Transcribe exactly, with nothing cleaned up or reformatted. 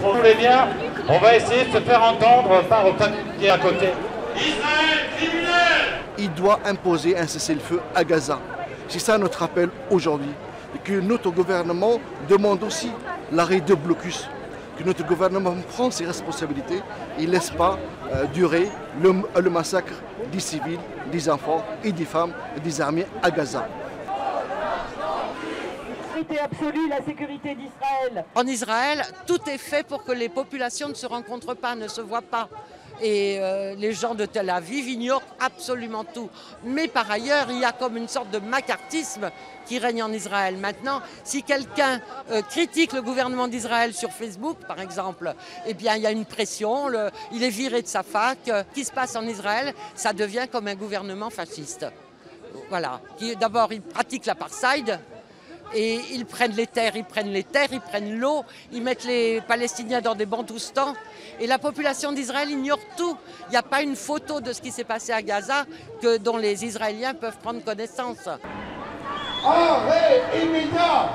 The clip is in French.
Vous voulez bien, on va essayer de se faire entendre par au papier à côté. Israël, criminel ! Il doit imposer un cessez-le-feu à Gaza. C'est ça notre appel aujourd'hui. Et que notre gouvernement demande aussi l'arrêt de blocus. Que notre gouvernement prend ses responsabilités. Il ne laisse pas euh, durer le, le massacre des civils, des enfants et des femmes et des armées à Gaza. Absolue, la sécurité d'Israël. En Israël, tout est fait pour que les populations ne se rencontrent pas, ne se voient pas. Et euh, les gens de Tel Aviv ignorent absolument tout. Mais par ailleurs, il y a comme une sorte de macartisme qui règne en Israël. Maintenant, si quelqu'un euh, critique le gouvernement d'Israël sur Facebook, par exemple, eh bien, il y a une pression, le, il est viré de sa fac. Ce qui se passe en Israël, ça devient comme un gouvernement fasciste. Voilà. D'abord, il pratique l'apartheid. Et ils prennent les terres, ils prennent les terres, ils prennent l'eau, ils mettent les Palestiniens dans des bantoustans. Et la population d'Israël ignore tout. Il n'y a pas une photo de ce qui s'est passé à Gaza que, dont les Israéliens peuvent prendre connaissance. Arrêt immédiat !